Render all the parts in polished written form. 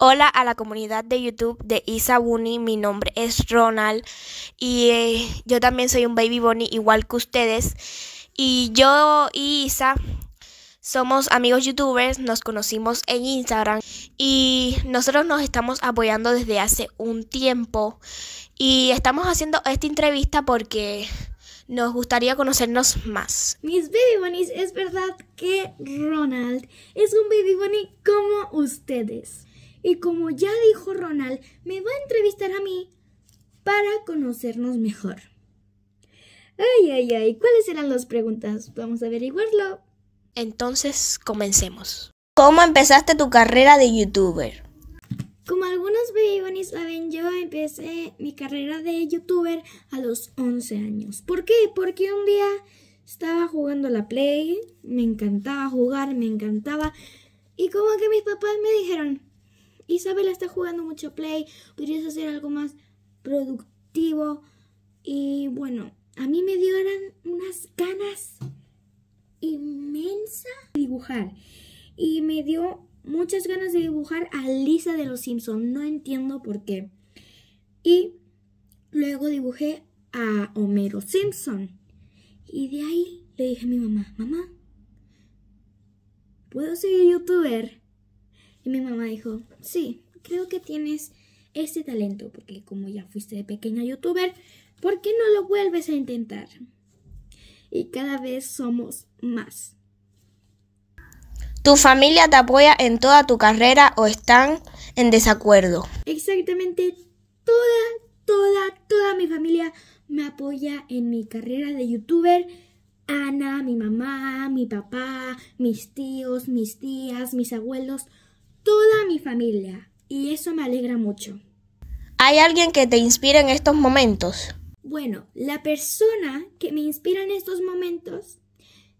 Hola a la comunidad de YouTube de Isa Bunny, mi nombre es Ronald y yo también soy un baby bunny igual que ustedes. Y yo y Isa somos amigos youtubers, nos conocimos en Instagram y nosotros nos estamos apoyando desde hace un tiempo. Y estamos haciendo esta entrevista porque nos gustaría conocernos más. Mis baby bunnies, es verdad que Ronald es un baby bunny como ustedes. Y como ya dijo Ronald, me va a entrevistar a mí para conocernos mejor. Ay, ay, ay, ¿cuáles serán las preguntas? Vamos a averiguarlo. Entonces, comencemos. ¿Cómo empezaste tu carrera de youtuber? Como algunos baby bunnies saben, yo empecé mi carrera de youtuber a los 11 años. ¿Por qué? Porque un día estaba jugando a la Play, me encantaba jugar, me encantaba. Y como que mis papás me dijeron: Isabela está jugando mucho Play, podrías hacer algo más productivo. Y bueno, a mí me dieron unas ganas inmensas de dibujar. Y me dio muchas ganas de dibujar a Lisa de los Simpson, no entiendo por qué. Y luego dibujé a Homero Simpson. Y de ahí le dije a mi mamá: mamá, ¿puedo ser youtuber? Y mi mamá dijo: sí, creo que tienes este talento, porque como ya fuiste de pequeña youtuber, ¿por qué no lo vuelves a intentar? Y cada vez somos más. ¿Tu familia te apoya en toda tu carrera o están en desacuerdo? Exactamente, toda mi familia me apoya en mi carrera de youtuber. Ana, mi mamá, mi papá, mis tíos, mis tías, mis abuelos, toda mi familia, y eso me alegra mucho. ¿Hay alguien que te inspire en estos momentos? Bueno, la persona que me inspira en estos momentos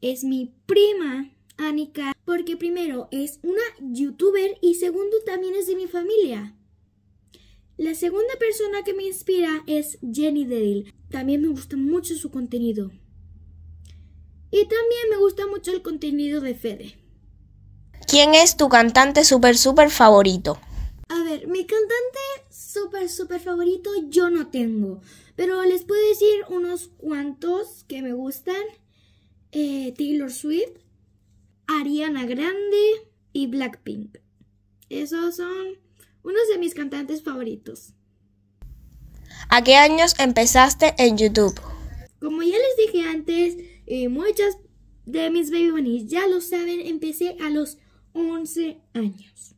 es mi prima, Anika, porque primero es una youtuber y segundo también es de mi familia. La segunda persona que me inspira es Jenny Dale. También me gusta mucho su contenido. Y también me gusta mucho el contenido de Fede. ¿Quién es tu cantante súper favorito? A ver, mi cantante súper favorito yo no tengo, pero les puedo decir unos cuantos que me gustan. Taylor Swift, Ariana Grande y Blackpink. Esos son unos de mis cantantes favoritos. ¿A qué años empezaste en YouTube? Como ya les dije antes, muchas de mis baby bunnies ya lo saben, empecé a los 11 años.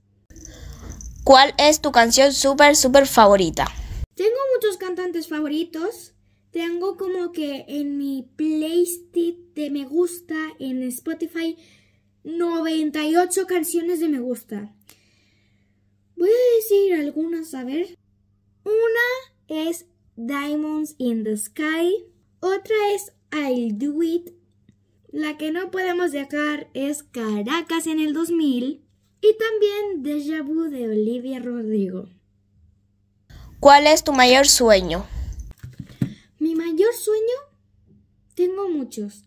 ¿Cuál es tu canción súper favorita? Tengo muchos cantantes favoritos. Tengo como que en mi playlist de me gusta en Spotify 98 canciones de me gusta. Voy a decir algunas, a ver. Una es Diamonds in the Sky. Otra es I'll Do It. La que no podemos dejar es Caracas en el 2000. Y también Déjà Vu de Olivia Rodrigo. ¿Cuál es tu mayor sueño? Mi mayor sueño, tengo muchos,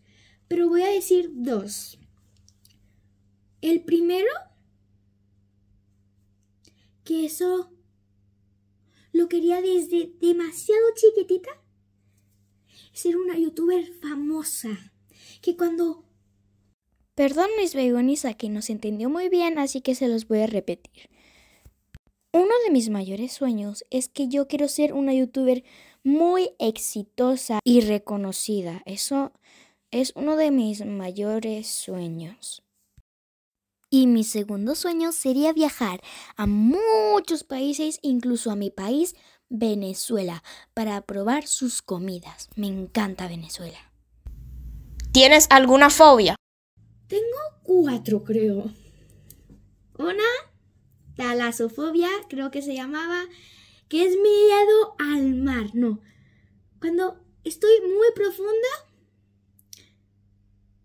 pero voy a decir dos. El primero, que eso lo quería desde demasiado chiquitita, ser una youtuber famosa, que cuando... Perdón, mis baby bunnies, aquí no se entendió muy bien, así que se los voy a repetir. Uno de mis mayores sueños es que yo quiero ser una youtuber muy exitosa y reconocida. Eso es uno de mis mayores sueños. Y mi segundo sueño sería viajar a muchos países, incluso a mi país, Venezuela, para probar sus comidas. Me encanta Venezuela. ¿Tienes alguna fobia? Tengo 4, creo. Una, talasofobia, creo que se llamaba, que es miedo al mar. No, cuando estoy muy profunda,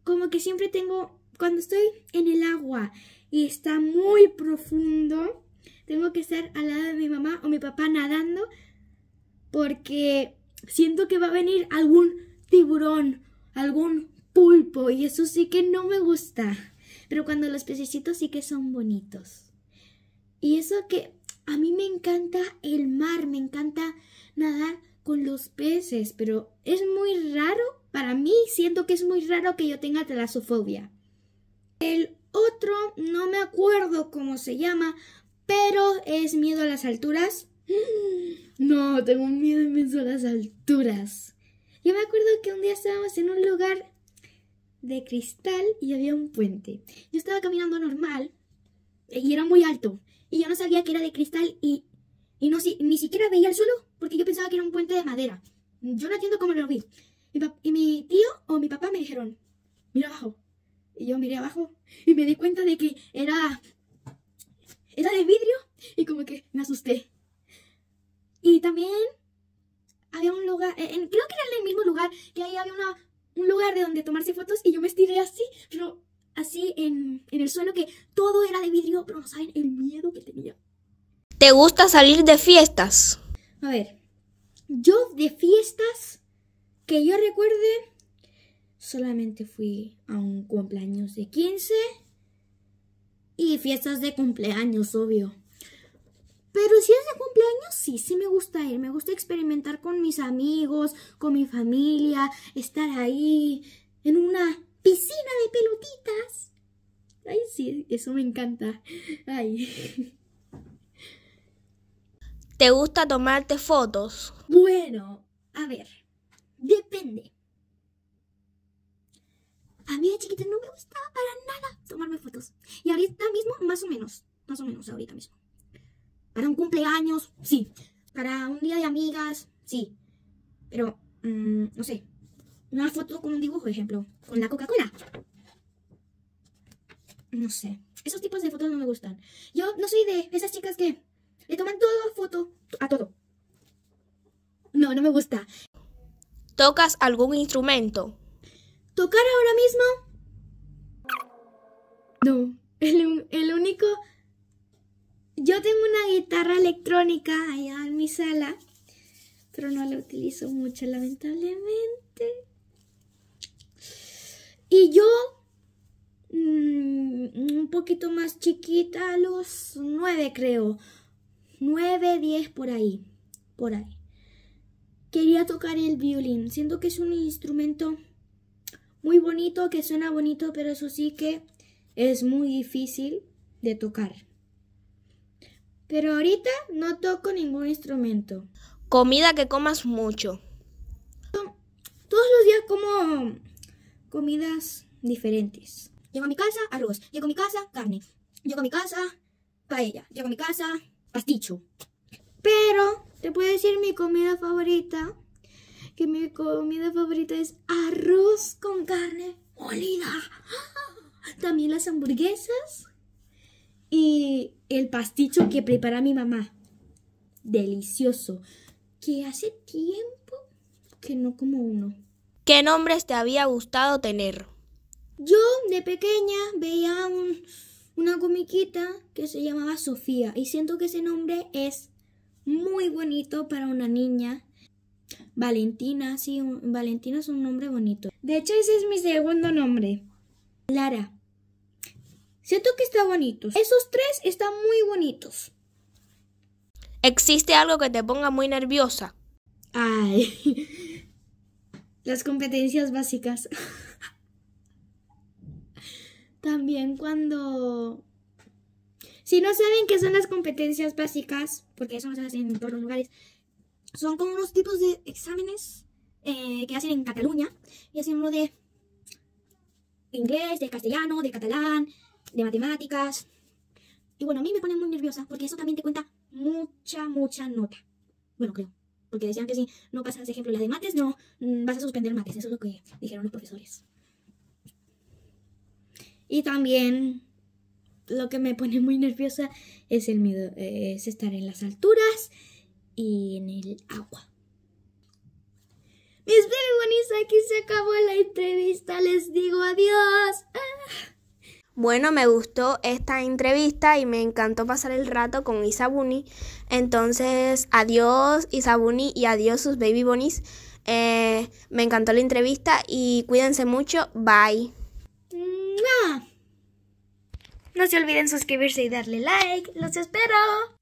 como que siempre tengo, cuando estoy en el agua y está muy profundo, tengo que estar al lado de mi mamá o mi papá nadando, porque siento que va a venir algún tiburón, algún pulpo, y eso sí que no me gusta. Pero cuando los pececitos sí que son bonitos. Y eso que A mí me encanta el mar, me encanta nadar con los peces, pero es muy raro, para mí siento que es muy raro que yo tenga talasofobia. El otro, no me acuerdo cómo se llama, pero es miedo a las alturas. No, tengo un miedo inmenso a las alturas. Yo me acuerdo que un día estábamos en un lugar de cristal y había un puente. Yo estaba caminando normal y era muy alto. Y yo no sabía que era de cristal y no, ni siquiera veía el suelo porque yo pensaba que era un puente de madera. Yo no entiendo cómo lo vi. Y mi tío o mi papá me dijeron, mira abajo. Y yo miré abajo y me di cuenta de que era de vidrio y como que me asusté. Y también había un lugar, creo que era el mismo lugar, que ahí había un lugar de donde tomarse fotos y yo me estiré así, pero así en el suelo, que todo era de vidrio, pero no saben el miedo que tenía. ¿Te gusta salir de fiestas? A ver, yo de fiestas que yo recuerde, solamente fui a un cumpleaños de 15 y fiestas de cumpleaños, obvio. Pero si es de cumpleaños, sí, sí me gusta ir. Me gusta experimentar con mis amigos, con mi familia, estar ahí en una piscina de pelotitas. Ay, sí, eso me encanta. Ay. ¿Te gusta tomarte fotos? Bueno, a ver, depende. A mí de chiquita no me gustaba para nada tomarme fotos. Y ahorita mismo, más o menos ahorita mismo. Para un cumpleaños, sí. Para un día de amigas, sí. Pero, no sé. Una foto con un dibujo, ejemplo. Con la Coca-Cola. No sé. Esos tipos de fotos no me gustan. Yo no soy de esas chicas que le toman todo foto a todo. No, no me gusta. ¿Tocas algún instrumento? ¿Tocar ahora mismo? No. El único... Yo tengo una guitarra electrónica allá en mi sala, pero no la utilizo mucho, lamentablemente. Y yo, un poquito más chiquita, a los 9 creo, 9, 10 por ahí. Quería tocar el violín, siento que es un instrumento muy bonito, que suena bonito, pero eso sí que es muy difícil de tocar. Pero ahorita no toco ningún instrumento. Comida que comas mucho. Todos los días como comidas diferentes. Llego a mi casa, arroz. Llego a mi casa, carne. Llego a mi casa, paella. Llego a mi casa, pasticho. Pero te puedo decir mi comida favorita. Que mi comida favorita es arroz con carne molida. También las hamburguesas. Y el pasticho que prepara mi mamá. Delicioso. Que hace tiempo que no como uno. ¿Qué nombres te había gustado tener? Yo de pequeña veía una comiquita que se llamaba Sofía. Y siento que ese nombre es muy bonito para una niña. Valentina, sí, Valentina es un nombre bonito. De hecho ese es mi segundo nombre. Lara. Siento que está bonito. Esos tres están muy bonitos. ¿Existe algo que te ponga muy nerviosa? Ay. Las competencias básicas. También cuando... Si no saben qué son las competencias básicas, porque eso no se hace en todos los lugares, son como unos tipos de exámenes que hacen en Cataluña. Y hacen uno de inglés, de castellano, de catalán... de matemáticas. Y bueno, a mí me pone muy nerviosa porque eso también te cuenta mucha nota. Bueno, creo. Porque decían que si no pasas, ejemplo, la de mates, no vas a suspender mates. Eso es lo que dijeron los profesores. Y también lo que me pone muy nerviosa es el miedo, es estar en las alturas y en el agua. Mis babies, aquí se acabó la entrevista. Les digo adiós. ¡Ah! Bueno, me gustó esta entrevista y me encantó pasar el rato con Isa Bunny. Entonces, adiós Isa Bunny y adiós sus baby bunnies. Me encantó la entrevista y cuídense mucho. Bye. No se olviden suscribirse y darle like. ¡Los espero!